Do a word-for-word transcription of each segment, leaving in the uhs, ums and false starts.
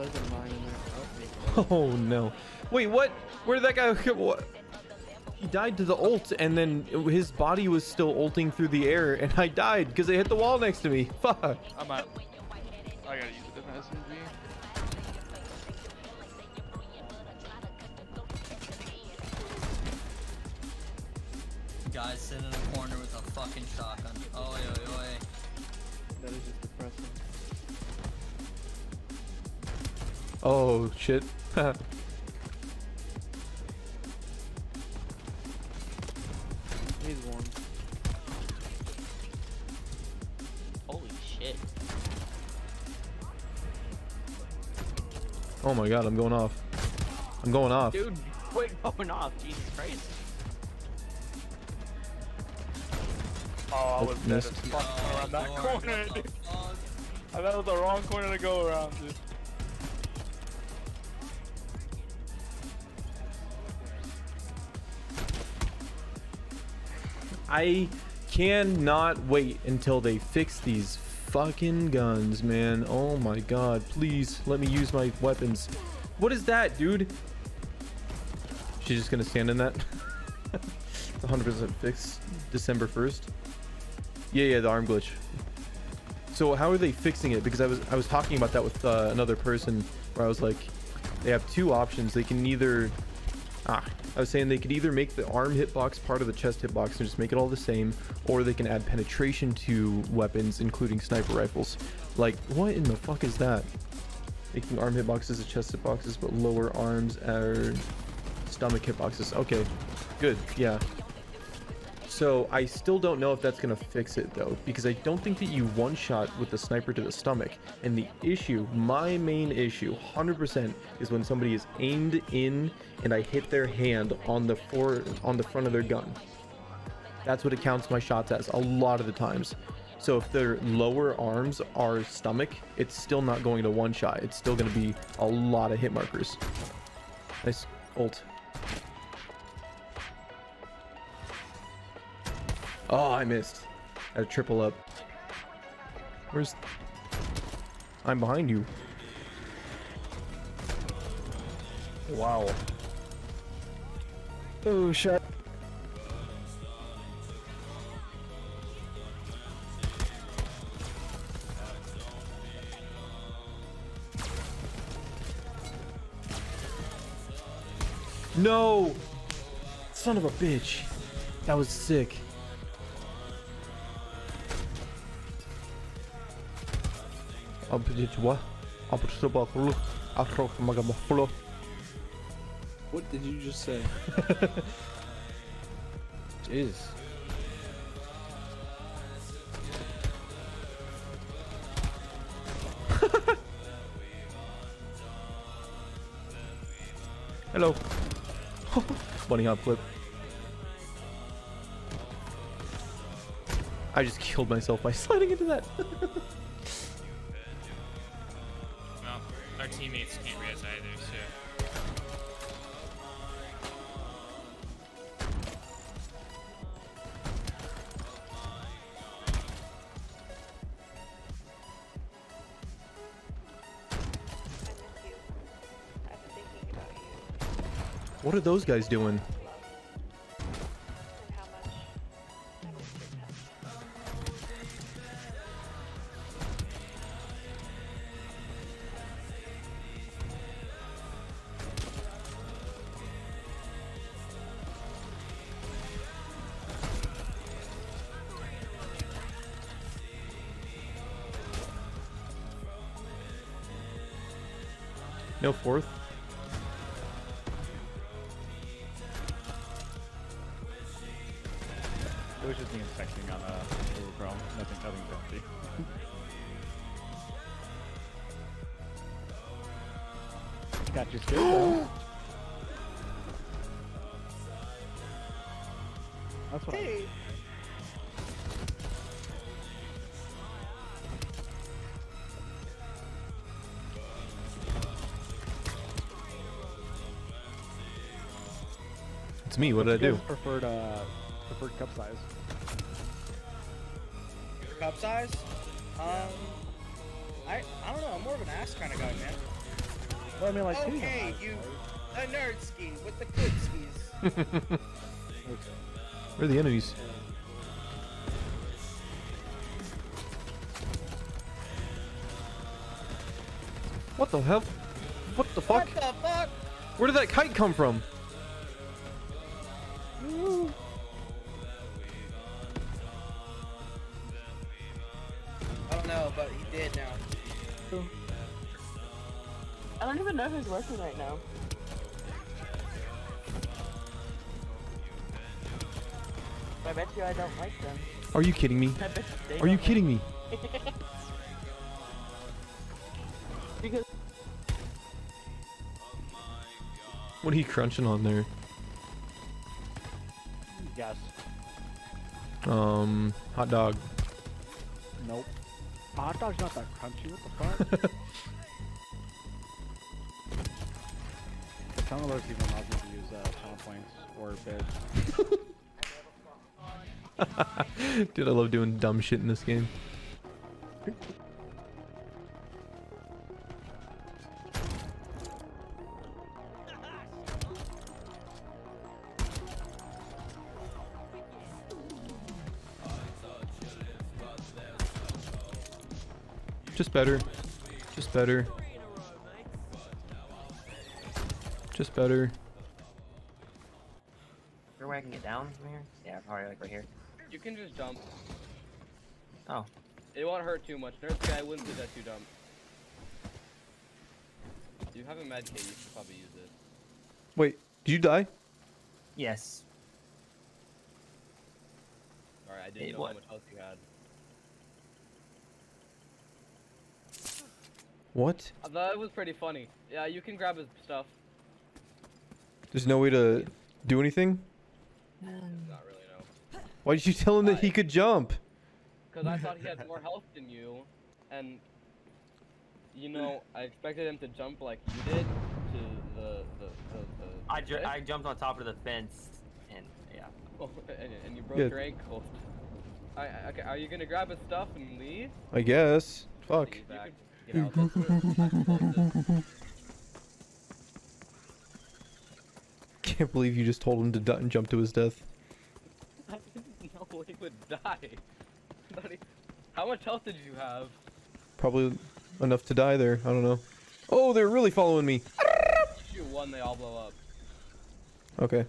Oh, there's a mine in there. Oh, no. Wait, what? Where did that guy go? He died to the ult, and then his body was still ulting through the air, and I died because they hit the wall next to me. Fuck. I'm out. I gotta use a different S M G. Guys sitting in a corner with a fucking shotgun. Oi, oi, oi. That is just depressing. Oh, shit. He's one. Holy shit. Oh my god, I'm going off. I'm going off. Dude, quit going off. Jesus Christ. Oh, I was oh, missed. Fucking oh, around that Lord, corner, dude. I thought it was the wrong corner to go around, dude. I cannot wait until they fix these fucking guns, man. Oh my god, please let me use my weapons. What is that, dude? She's just gonna stand in that. It's one hundred percent fixed December first. Yeah, yeah, the arm glitch. So how are they fixing it? Because I was I was talking about that with uh, another person where I was like, they have two options. They can either... Ah, I was saying they could either make the arm hitbox part of the chest hitbox and just make it all the same, or they can add penetration to weapons, including sniper rifles. Like, what in the fuck is that? Making arm hitboxes and chest hitboxes, but lower arms are stomach hitboxes. Okay, good, yeah. So I still don't know if that's going to fix it, though, because I don't think that you one-shot with the sniper to the stomach. And the issue, my main issue, one hundred percent, is when somebody is aimed in and I hit their hand on the for, on the front of their gun. That's what it counts my shots as a lot of the times. So if their lower arms are stomach, it's still not going to one-shot. It's still going to be a lot of hit markers. Nice ult. Oh, I missed. I had a triple up. Where's... I'm behind you. Wow. Oh, shit. No! Son of a bitch. That was sick. I'm what? What did you just say? Jeez. Hello. Bunny hop flip. I just killed myself by sliding into that. Our teammates can't res either, so. What are those guys doing? No fourth. It was just me infecting on a little ground. Nothing, nothing grumpy. Got your skill. That's what. Hey. Me, what did I do? Preferred, uh, preferred cup size. Cup size? Um, I, I don't know. I'm more of an ass kind of guy, man. Well, I mean, like, okay, you a nerd ski with the good skis. Okay. Where are the enemies? What the hell? What the fuck? What the fuck? Where did that kite come from? Ooh. I don't know, but he did now. Cool. I don't even know if he's working right now. But I bet you I don't like them. Are you kidding me? Are you kidding me? Because what are you crunching on there? Yes. Um, hot dog. Nope. Hot dog's not that crunchy. What the fuck? Some of those people not going to use uh, channel points or bid. Dude, I love doing dumb shit in this game. Just better. Just better. Just better. Where where I can get down from here? Yeah, probably like right here. You can just jump. Oh. It won't hurt too much. Nerdski, I wouldn't do that too dumb. You have a med kit, you should probably use it. Wait, did you die? Yes. Alright, I didn't know how much health you had. What? I thought it was pretty funny. Yeah, you can grab his stuff. There's no way to do anything? Not really, no. Why did you tell him that he could jump? Because I thought he had more health than you. And, you know, I expected him to jump like you did to the... the, the, the I, ju I jumped on top of the fence. And, yeah. Oh, and, and you broke yeah. your ankle. I, okay, are you going to grab his stuff and leave? I guess. Fuck. You know, that's where can't believe you just told him to and jump to his death. I didn't know he would die. How much health did you have? Probably enough to die there. I don't know. Oh, they're really following me. Shoot one, they all blow up. Okay.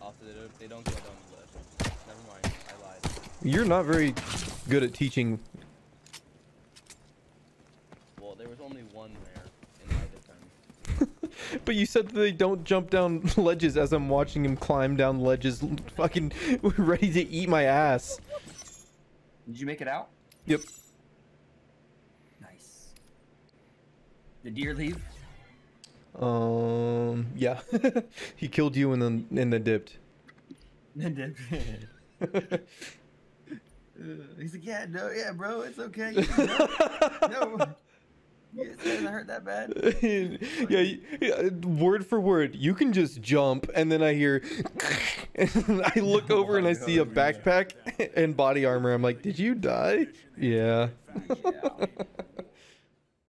Also, they don't, they don't go down the list. Never mind. I lied. You're not very good at teaching. Well, there was only one there in my defense. But you said that they don't jump down ledges as I'm watching him climb down ledges, fucking ready to eat my ass. Did you make it out? Yep. Nice. The deer leave? Um, yeah. He killed you and then and then dipped. Then dipped. Uh, he's like, yeah, no, yeah, bro, it's okay. No, no. It doesn't hurt that bad. Yeah, you, yeah, word for word, you can just jump, and then I hear, and I look oh over and I God, see a backpack yeah. and body armor. I'm like, did you die? Yeah. Yeah.